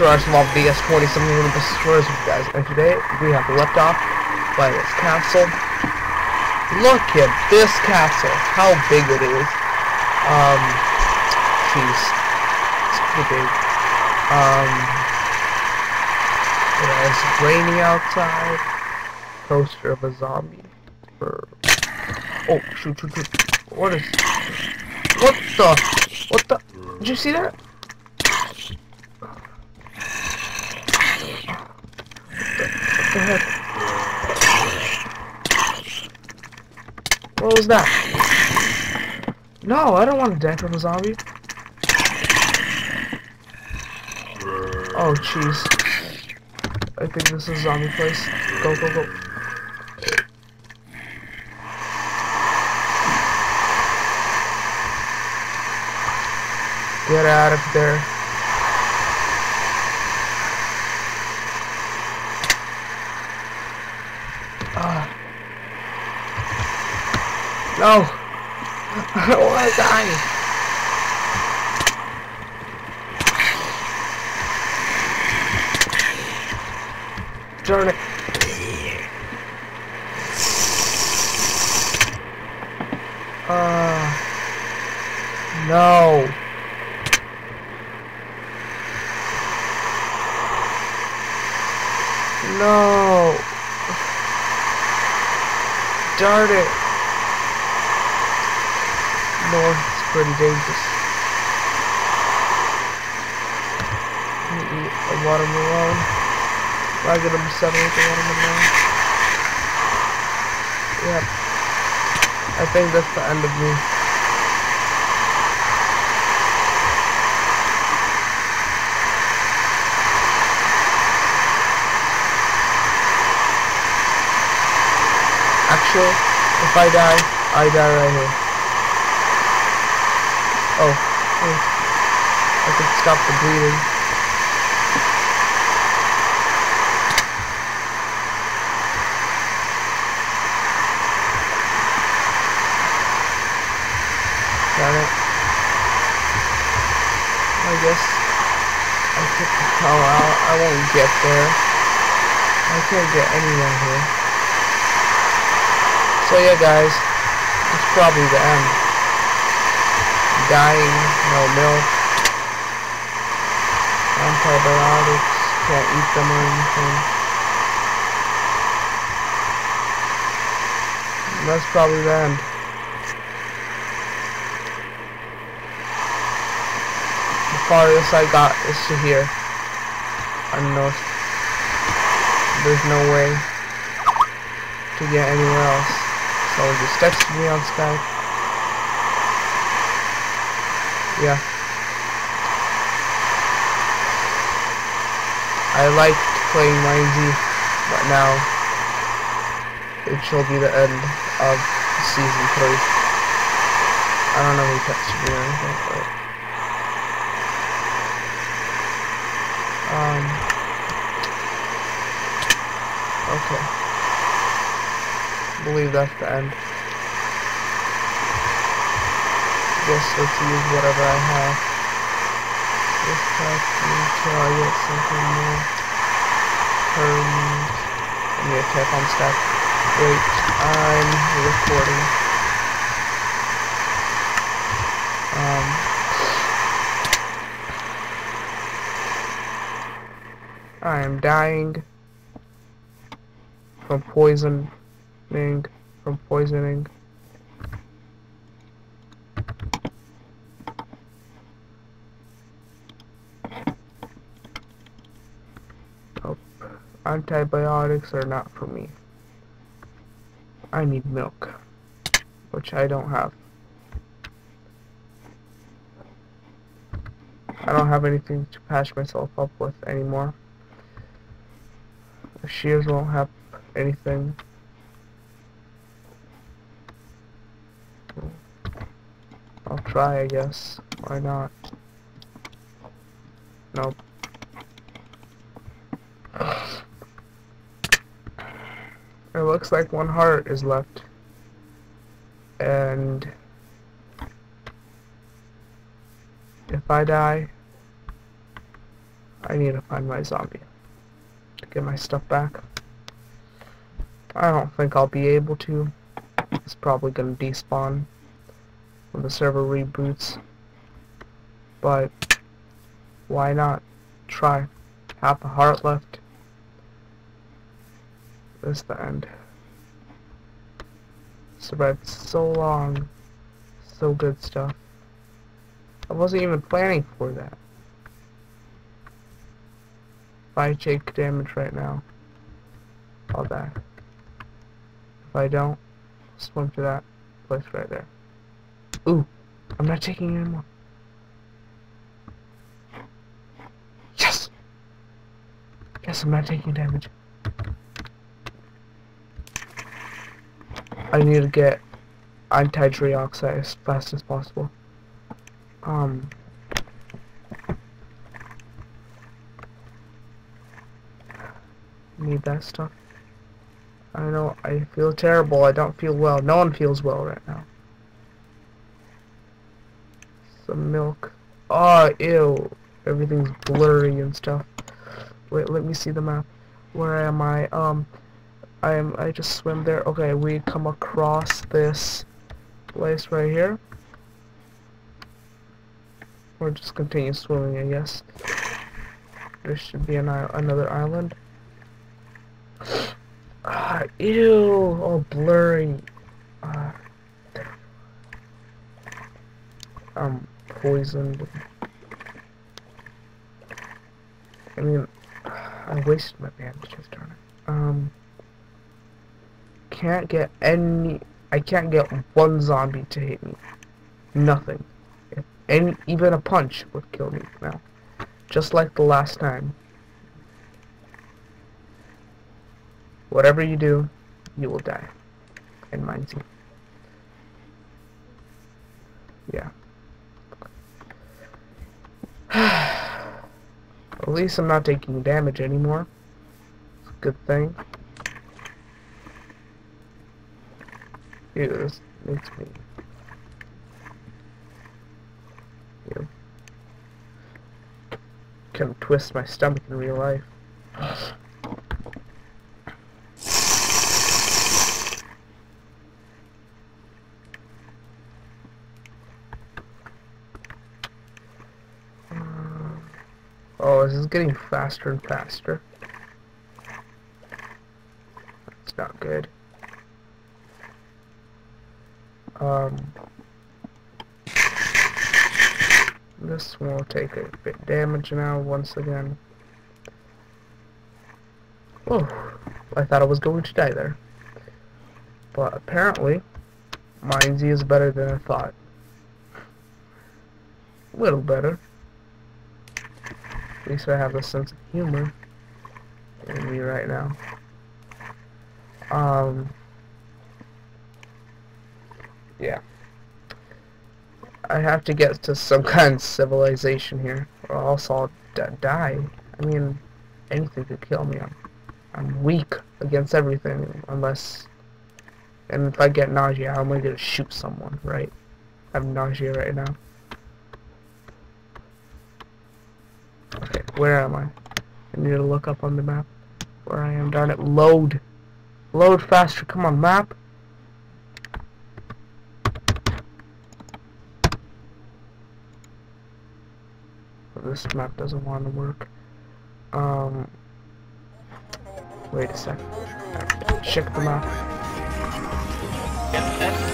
Rush Mob BS20, something in the destroyers with you guys, and today we have left off by this castle. Look at this castle, how big it is. Jeez, it's pretty big. You know, it's rainy outside. Poster of a zombie. Oh, shoot. What is... What the... Did you see that? What the heck? What was that? No, I don't want to die from a zombie. Oh, jeez. I think this is a zombie place. Go. Get out of there. No! I don't want to die! Darn it! No! No! Darn it! North is pretty dangerous. I'm gonna eat a watermelon. I get him settled with a watermelon. Yep. I think that's the end of me. Actually, if I die right here. Oh, I can stop the bleeding. Got it. I guess I took the power out. I won't get there. I can't get anywhere here. So yeah, guys, it's probably the end. Dying, no milk, antibiotics, can't eat them or anything. And that's probably the end. The farthest I got is to here. I don't know, there's no way to get anywhere else. So just text me on Skype. Yeah. I liked playing MineZ, but now it shall be the end of season 3. I don't know who texted me or anything, but okay. I believe that's the end. Let's use whatever I have. Just pack me until I get something more. I need to tap on stack. Wait, I'm recording. I am dying from poisoning. Antibiotics are not for me. I need milk, which I don't have. I don't have anything to patch myself up with anymore. The shears won't have anything. I'll try, I guess. Why not? Nope. It looks like one heart is left, and if I die, I need to find my zombie to get my stuff back. I don't think I'll be able to. It's probably gonna despawn when the server reboots. But why not try? Half a heart left. This is the end. Survived so long. So good stuff. I wasn't even planning for that. If I take damage right now, I'll die. If I don't, swim to that place right there. Ooh, I'm not taking it anymore. Yes! Yes, I'm not taking damage. I need to get antidrioxide as fast as possible. Need that stuff. I know, I feel terrible. I don't feel well. No one feels well right now. Some milk. Oh, ew. Everything's blurry and stuff. Wait, let me see the map. Where am I? I just swim there. Okay, we come across this place right here. Or just continue swimming, I guess. There should be another island. Ah, ew! All blurry. I'm poisoned. I mean, I wasted my bandages, darn it. Can't get any. I can't get one zombie to hit me. Nothing. And even a punch would kill me now. Just like the last time. Whatever you do, you will die. And mine's you. Yeah. At least I'm not taking damage anymore. It's a good thing. Ew, this makes me... Ew. Can twist my stomach in real life. Oh, this is getting faster and faster. That's not good. This will take a bit of damage now once again. Oh, I thought I was going to die there. But apparently, MineZ is better than I thought. A little better. At least I have a sense of humor in me right now. Yeah. I have to get to some kind of civilization here, or else I'll die. I mean, anything could kill me. I'm weak against everything, unless... And if I get nausea, how am I gonna shoot someone, right? I have nausea right now. Okay, where am I? I need to look up on the map where I am. Darn it, load! Load faster, come on, map! This map doesn't want to work. Wait a sec. Check the map.